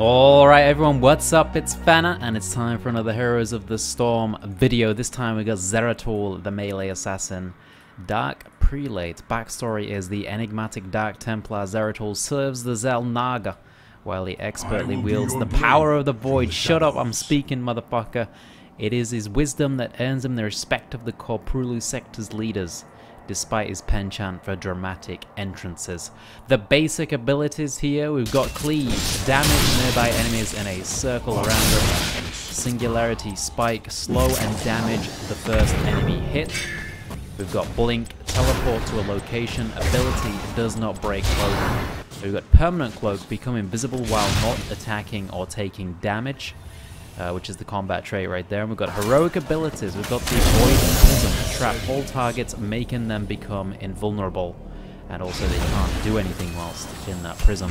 Alright everyone, what's up? It's Fenner, and it's time for another Heroes of the Storm video. This time we got Zeratul, the melee assassin. Dark Prelate. Backstory is the enigmatic Dark Templar Zeratul serves the Zelnaga while he expertly wields the power of the Void. Shut up, I'm speaking, motherfucker. It is his wisdom that earns him the respect of the Koprulu sector's leaders, despite his penchant for dramatic entrances. The basic abilities here, we've got Cleave, damage nearby enemies in a circle around them. Singularity Spike, slow and damage the first enemy hit. We've got Blink, teleport to a location, ability does not break cloak. We've got Permanent Cloak, become invisible while not attacking or taking damage, which is the combat trait right there. And we've got heroic abilities. We've got the Void Prism, trap all targets, making them become invulnerable, and also they can't do anything whilst in that prism.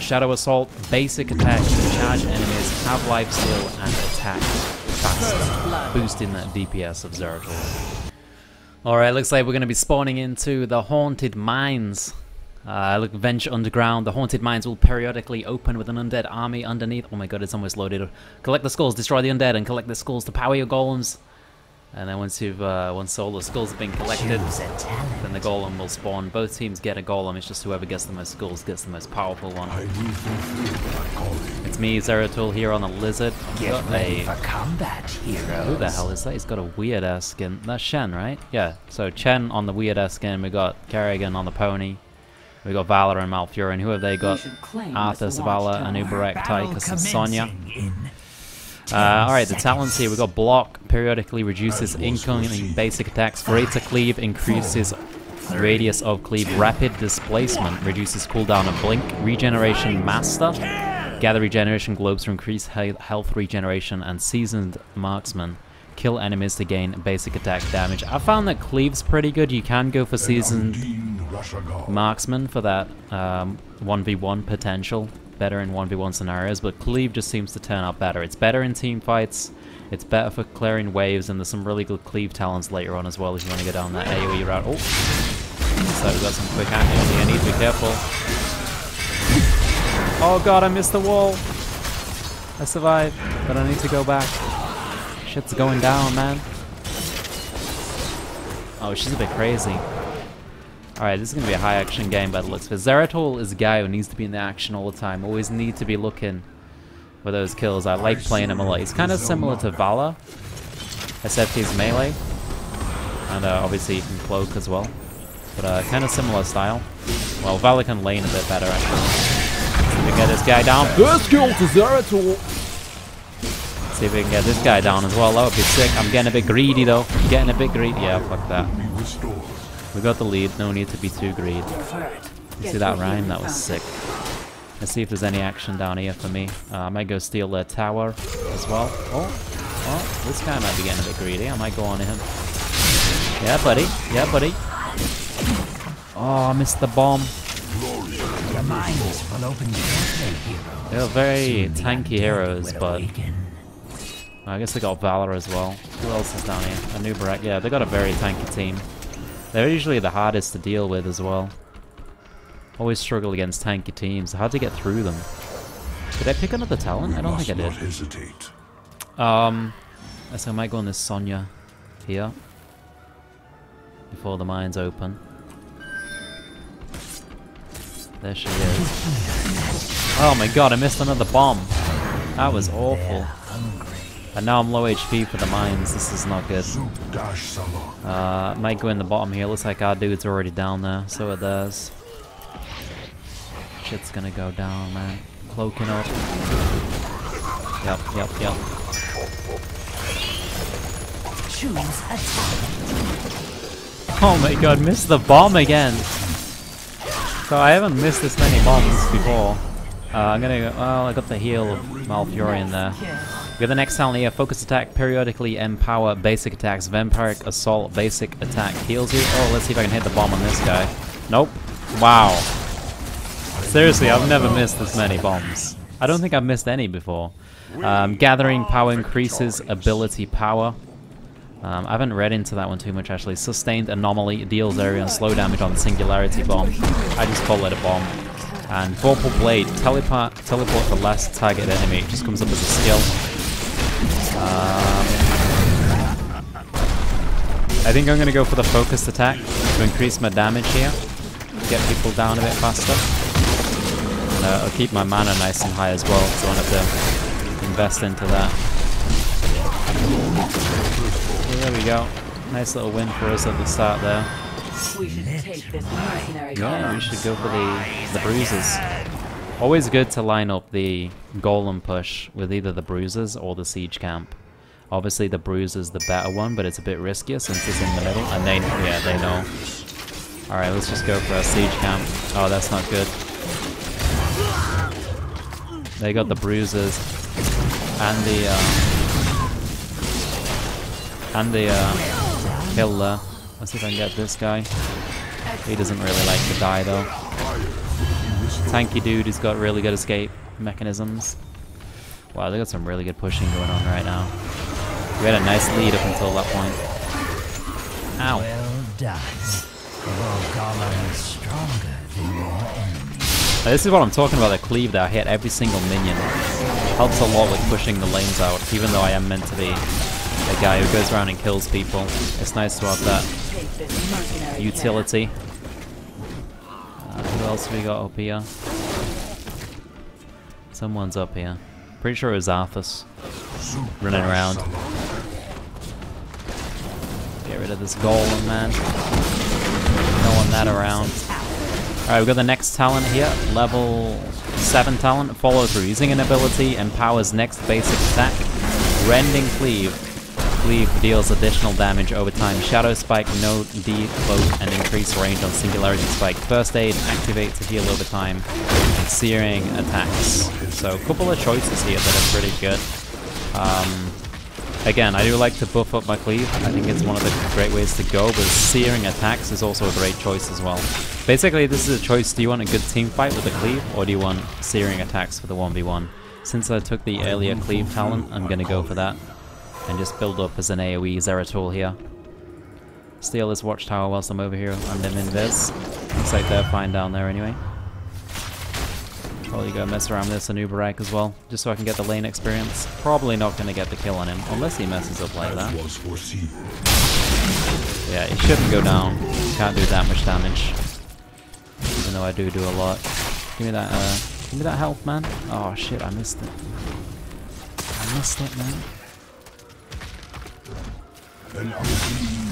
Shadow Assault, basic attack, charge enemies, have life steal, and attack fast, boosting that DPS of Zeratul. Alright, looks like we're going to be spawning into the Haunted Mines. Look, venture underground. The Haunted Mines will periodically open with an undead army underneath. Oh my god, it's almost loaded. Collect the skulls, destroy the undead, and collect the skulls to power your golems. And then once all the skulls have been collected, then the golem will spawn. Both teams get a golem. It's just whoever gets the most skulls gets the most powerful one. It's me, Zeratul, here on the lizard. Get ready for combat, heroes. Who the hell is that? He's got a weird ass skin. That's Chen, right? Yeah. So Chen on the weird ass skin. We got Kerrigan on the pony. We got Vala and Malfurion. Who have they got? Arthas, Vala, Anubarek, Tychus, and Sonya. Alright, the talents here. We got Block, periodically reduces incoming basic attacks. Greater Cleave, increases radius of Cleave. Rapid Displacement, reduces cooldown of Blink. Regeneration Master, gather regeneration globes to increase health regeneration. And Seasoned Marksman, kill enemies to gain basic attack damage. I found that Cleave's pretty good. You can go for Seasoned Marksman for that 1v1 potential, better in 1v1 scenarios, but Cleave just seems to turn out better. It's better in team fights, it's better for clearing waves, and there's some really good Cleave talents later on as well if you want to go down that AoE route. Oh, so we've got some quick action here, I need to be careful. Oh god, I missed the wall! I survived, but I need to go back. Shit's going down, man. Oh, she's a bit crazy. Alright, this is going to be a high action game by the looks of it. Zeratul is a guy who needs to be in the action all the time, always need to be looking for those kills. I like playing him a lot. He's kind of similar to Vala, except he's melee, and obviously he can cloak as well, but kind of similar style. Well, Vala can lane a bit better actually. We can get this guy down. First kill to Zeratul! See if we can get this guy down as well. That would be sick. I'm getting a bit greedy though. Yeah, fuck that. We got the lead, no need to be too greedy. You see that rhyme? That was sick. Let's see if there's any action down here for me. I might go steal their tower as well. Oh, this guy might be getting a bit greedy. I might go on to him. Yeah, buddy. Yeah, buddy. Oh, I missed the bomb. They're very tanky heroes, but I guess they got Valor as well. Who else is down here? Anubarek. Yeah, they got a very tanky team. They're usually the hardest to deal with as well. Always struggle against tanky teams. Hard to get through them. Did I pick another talent? I don't think I did. So I might go on this Sonya here before the mines open. There she is. Oh my god, I missed another bomb. That was awful. And now I'm low HP for the mines, this is not good. Might go in the bottom here, looks like our dude's already down there, so it does. Shit's gonna go down, man. Cloaking up. Yep. Oh my god, missed the bomb again! So I haven't missed this many bombs before. I'm gonna go, well, I got the heal of Malfurion there. We got the next talent here, focus attack, periodically empower, basic attacks, vampiric assault, basic attack, heals you. Oh, let's see if I can hit the bomb on this guy. Nope. Wow. Seriously, I've never missed this many bombs. I don't think I've missed any before. Gathering power increases ability power. I haven't read into that one too much actually. Sustained anomaly, deals area and slow damage on the singularity bomb. I just call it a bomb. And Vorpal Blade, teleport the last target enemy. It just comes up as a skill. I think I'm going to go for the focused attack to increase my damage here. Get people down a bit faster. And, I'll keep my mana nice and high as well, so I don't have to invest into that. There we go. Nice little win for us at the start there. We should take this mercenary. Yeah, we should go for the bruisers. Always good to line up the golem push with either the bruisers or the siege camp. Obviously the bruiser's the better one, but it's a bit riskier since it's in the middle, and they know. Alright, let's just go for our siege camp. Oh, that's not good. They got the bruisers and the killer. Let's see if I can get this guy. He doesn't really like to die though. Tanky dude who's got really good escape mechanisms. Wow, they got some really good pushing going on right now. We had a nice lead up until that point. Ow. Well done. Golem is stronger than your enemy. This is what I'm talking about, the cleave that I hit every single minion. Helps a lot with pushing the lanes out, even though I am meant to be a guy who goes around and kills people. It's nice to have that utility. Who else have we got up here? Someone's up here. Pretty sure it was Arthas running around. Get rid of this golem, man. Don't want that around. Alright, we've got the next talent here. Level 7 talent. Follow through. Using an ability, empowers next basic attack. Rending Cleave. Cleave deals additional damage over time. Shadow Spike, no defloat, and increased range on Singularity Spike. First aid, activate to heal over time. Searing attacks. So, a couple of choices here that are pretty good. Again, I do like to buff up my cleave. I think it's one of the great ways to go, but searing attacks is also a great choice as well. Basically, this is a choice. Do you want a good team fight with the cleave, or do you want searing attacks for the 1v1? Since I took the earlier cleave talent, I'm going to go for that. And just build up as an AoE Zeratul here. Steal this watchtower whilst I'm over here and I'm in this. Looks like they're fine down there anyway. Probably go mess around with this Anubarek as well, just so I can get the lane experience. Probably not going to get the kill on him, unless he messes up like that. Yeah, he shouldn't go down. Can't do that much damage. Even though I do a lot. Give me that health, man. Oh shit, I missed it. I missed it, man.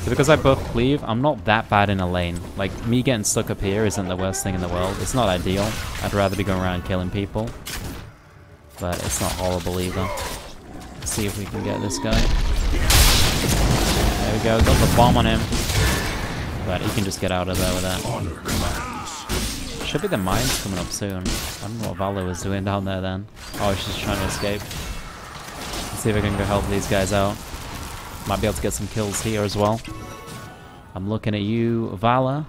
So because I buff cleave, I'm not that bad in a lane. Like, me getting stuck up here isn't the worst thing in the world. It's not ideal. I'd rather be going around killing people. But it's not horrible either. Let's see if we can get this guy. There we go, got the bomb on him. But he can just get out of there with that. Should be the mines coming up soon. I don't know what Vala was doing down there then. Oh, she's trying to escape. Let's see if I can go help these guys out. Might be able to get some kills here as well. I'm looking at you, Vala.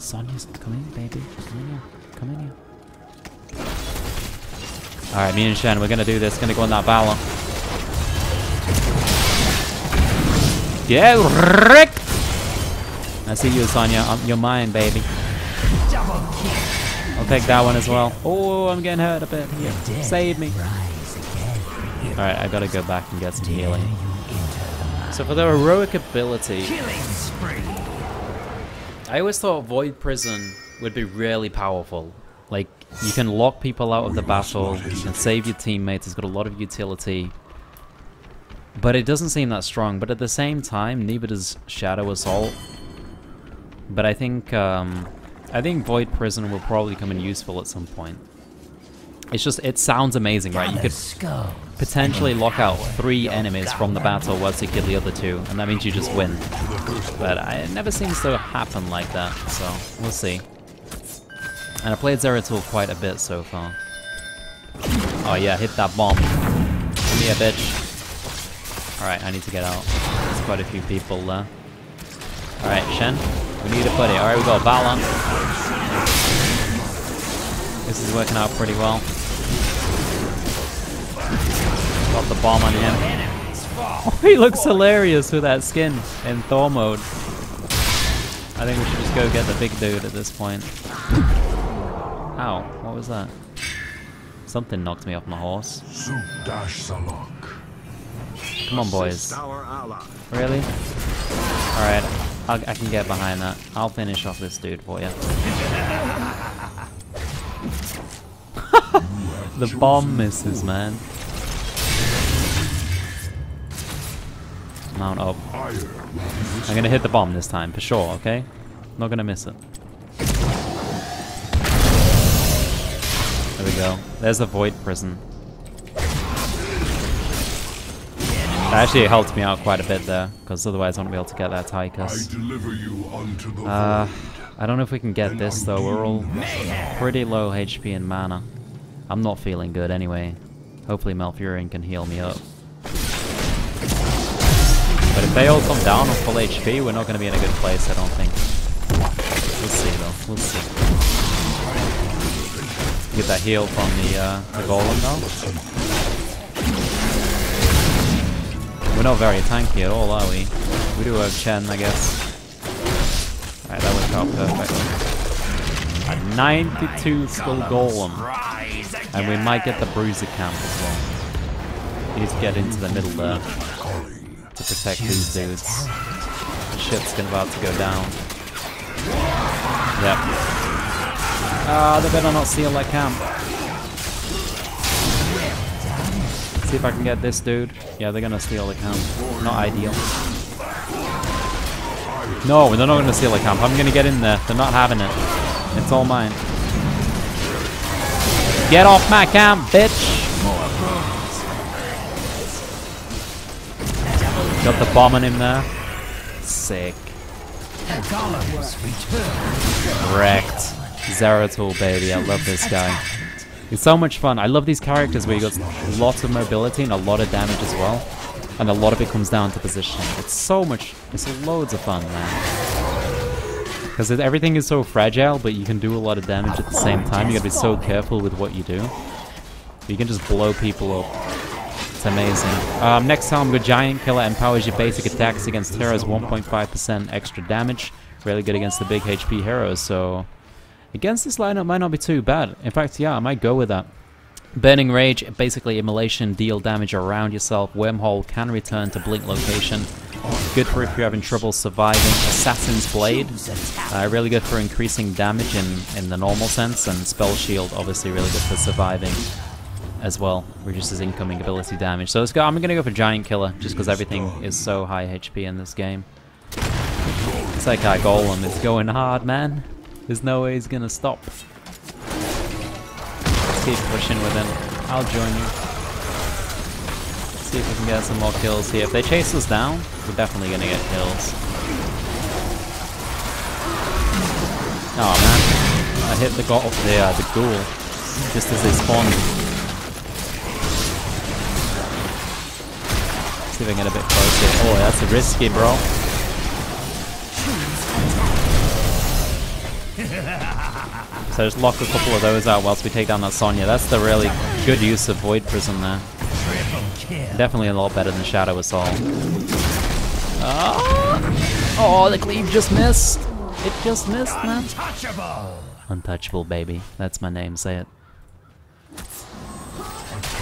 Sonya's, come in, baby. Come in here. Come in here. Alright, me and Chen, we're gonna do this. Gonna go on that Vala. Yeah, Rick! I see you, Sonya. You're mine, baby. I'll take that one as well. Oh, I'm getting hurt a bit here. Save me. Alright, I gotta go back and get some healing. So for their heroic ability, I always thought Void Prison would be really powerful. Like, you can lock people out of the battle, you can save your teammates, it's got a lot of utility. But it doesn't seem that strong, but at the same time, neither does Shadow Assault. But I think Void Prison will probably come in useful at some point. It's just, it sounds amazing, right? You could potentially lock out 3 enemies from the battle whilst you kill the other 2, and that means you just win. But it never seems to happen like that, so we'll see. And I played Zeratul quite a bit so far. Oh yeah, hit that bomb. Come here, bitch. Alright, I need to get out. There's quite a few people there. Alright, Shen, we need a buddy. Alright, we got Vala. This is working out pretty well. Got the bomb on him. Oh, he looks hilarious with that skin in Thor mode. I think we should just go get the big dude at this point. Ow, what was that? Something knocked me off my horse. Come on, boys. Really? Alright, I can get behind that. I'll finish off this dude for you. The bomb misses, man. Mount up. I'm gonna hit the bomb this time, for sure, okay? Not gonna miss it. There we go. There's the Void Prison. That actually helped me out quite a bit there, because otherwise I wouldn't be able to get that Tychus. I don't know if we can get this though, we're all pretty low HP and mana. I'm not feeling good anyway. Hopefully Malfurion can heal me up. But if they all come down on full HP, we're not going to be in a good place, I don't think. We'll see though, we'll see. Get that heal from the golem now. We're not very tanky at all, are we? We do have Chen, I guess. Alright, that worked out perfectly. A 92 skull golem. And we might get the bruiser camp as well. We need to get into the middle there to protect these dudes. Shit's gonna about to go down. Yep. Ah, they better not seal that camp. Let's see if I can get this dude. Yeah, they're gonna steal the camp. Not ideal. No, they're not gonna steal the camp. I'm gonna get in there. They're not having it. It's all mine. Get off my camp, bitch! Got the bomb on him there. Sick. Wrecked. Zeratul, baby. I love this guy. He's so much fun. I love these characters where you got lots of mobility and a lot of damage as well. And a lot of it comes down to positioning. It's so much... It's loads of fun, man. Because everything is so fragile, but you can do a lot of damage at the same time. You gotta be so careful with what you do. You can just blow people up. Amazing. Next time, the Giant Killer empowers your basic attacks against heroes, 1.5% extra damage. Really good against the big HP heroes, so... Against this lineup might not be too bad. In fact, yeah, I might go with that. Burning Rage, basically immolation, deal damage around yourself. Wormhole can return to Blink location. Good for if you're having trouble surviving. Assassin's Blade, really good for increasing damage in the normal sense. And Spell Shield, obviously really good for surviving as well, reduces incoming ability damage. So let's go. I'm gonna go for Giant Killer just because everything is so high HP in this game. It's like our golem is going hard, man. There's no way he's gonna stop. Let's keep pushing with him. I'll join you. Let's see if we can get some more kills here. If they chase us down, we're definitely gonna get kills. Oh man, I hit the got off the ghoul just as they spawned. See if I can get a bit closer. Oh, that's risky, bro. So just lock a couple of those out whilst we take down that Sonya. That's the really good use of Void Prism there. Definitely a lot better than Shadow Assault. Oh, the Cleave just missed. It just missed, man. Untouchable. Untouchable, baby. That's my name, say it.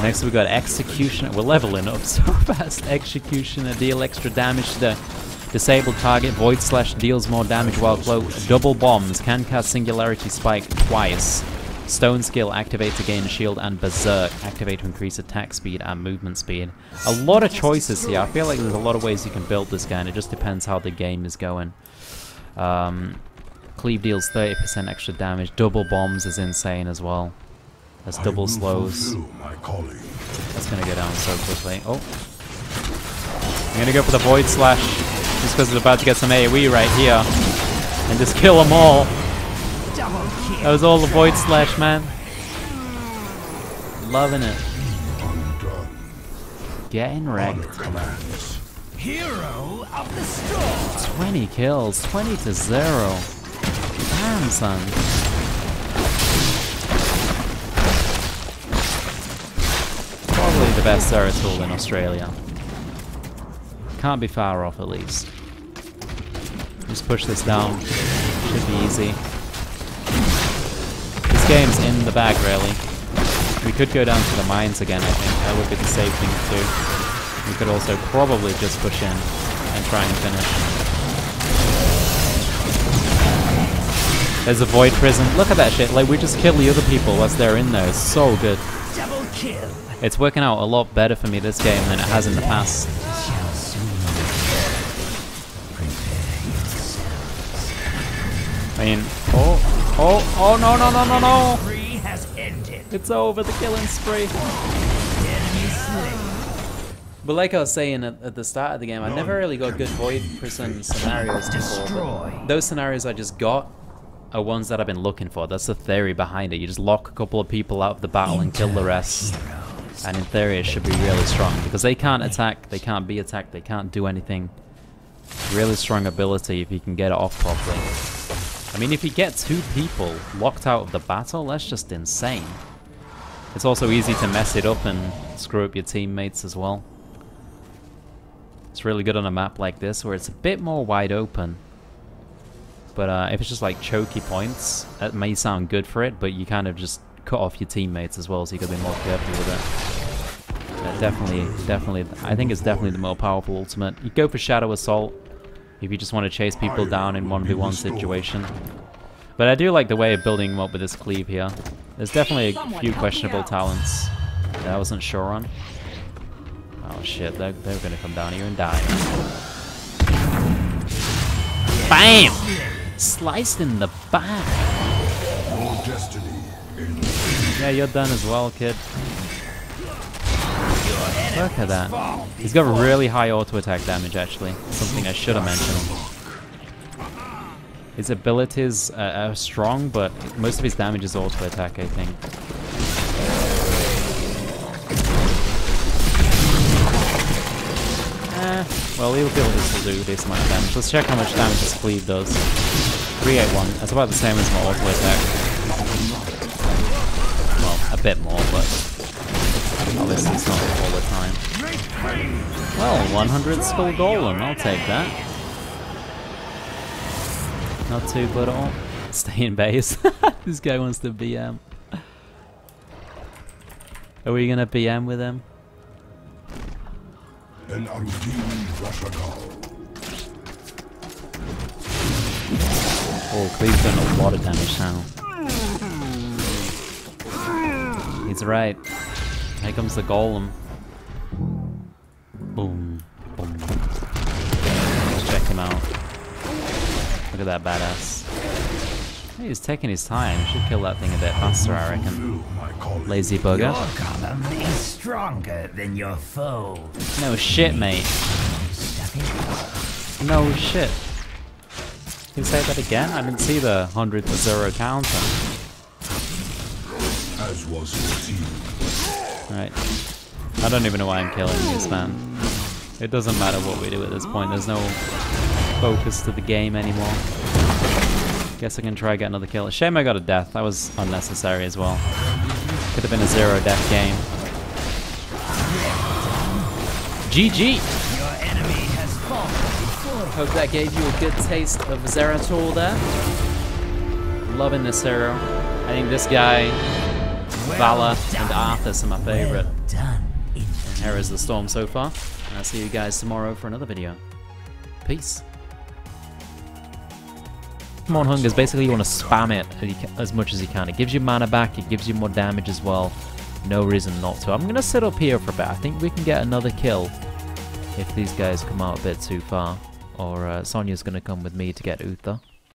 Next we got Executioner. We're leveling up so fast. Executioner, deal extra damage to the disabled target. Void Slash deals more damage while cloaked. Double bombs. Can cast Singularity Spike twice. Stone skill, activate to gain shield, and Berserk, activate to increase attack speed and movement speed. A lot of choices here. I feel like there's a lot of ways you can build this guy, and it just depends how the game is going. Cleave deals 30% extra damage. Double bombs is insane as well. That's double slows. That's gonna go down so quickly. Oh. I'm gonna go for the Void Slash, just because it's about to get some AoE right here. And just kill them all. That was all the Void Slash, man. Loving it. Getting wrecked. Hero of the Storm. 20 kills, 20-0. Damn, son. Probably the best Zeratul in Australia. Can't be far off at least. Just push this down. Should be easy. This this game's in the bag, really. We could go down to the mines again, I think. That would be the safe thing to do. We could also probably just push in and try and finish. There's a Void Prison. Look at that shit. Like, we just kill the other people whilst they're in there. It's so good. Double kill. It's working out a lot better for me this game than it has in the past. I mean, oh, no, no, no, no, no! It's over, the killing spree! But like I was saying at the start of the game, I never really got good Void Prison scenarios before. Those scenarios I just got are ones that I've been looking for. That's the theory behind it. You just lock a couple of people out of the battle and kill the rest. And in theory it should be really strong, because they can't attack, they can't be attacked, they can't do anything. Really strong ability if you can get it off properly. I mean, if you get two people locked out of the battle, that's just insane. It's also easy to mess it up and screw up your teammates as well. It's really good on a map like this, where it's a bit more wide open. But if it's just like choky points, that may sound good for it, but you kind of just cut off your teammates as well, so you gotta be more careful with it. But definitely, I think it's definitely the more powerful ultimate. You go for Shadow Assault if you just want to chase people down in 1v1 situation. But I do like the way of building them up with this cleave here. There's definitely a few questionable talents that I wasn't sure on. Oh shit, they're gonna come down here and die. BAM! Sliced in the back! Yeah, you're done as well, kid. Look at that. He's got really high auto-attack damage, actually. Something I should have mentioned. His abilities are strong, but most of his damage is auto-attack, I think. Well, he'll be able to do this amount of damage. Let's check how much damage this cleave does. 381. That's about the same as my auto-attack. Well, a bit more, but... obviously it's not all the time. Well, 100 skull golem, I'll take that. Not too good at all. Stay in base. This guy wants to BM. Are we gonna BM with him? Oh, Cleave's done a lot of damage now. He's right. Here comes the golem. Boom. Boom. Let's check him out. Look at that badass. He's taking his time. Should kill that thing a bit faster, I reckon. Lazy bugger. You're stronger than your foe. No shit, mate. No shit. Can you say that again? I didn't see the 100-0 counter. As was foreseen. Right. I don't even know why I'm killing this man. It doesn't matter what we do at this point. There's no focus to the game anymore. Guess I can try get another kill. Shame I got a death. That was unnecessary as well. Could have been a 0-death game. GG! Your enemy has fallen. Hope that gave you a good taste of Zeratul there. Loving this hero. I think this guy... Vala and Arthas are my favorite Heroes of the Storm so far, and I'll see you guys tomorrow for another video. Peace. Come on, Hungers, basically you want to spam it as much as you can. It gives you mana back, it gives you more damage as well. No reason not to. I'm going to sit up here for a bit. I think we can get another kill if these guys come out a bit too far, or Sonya's going to come with me to get Uther.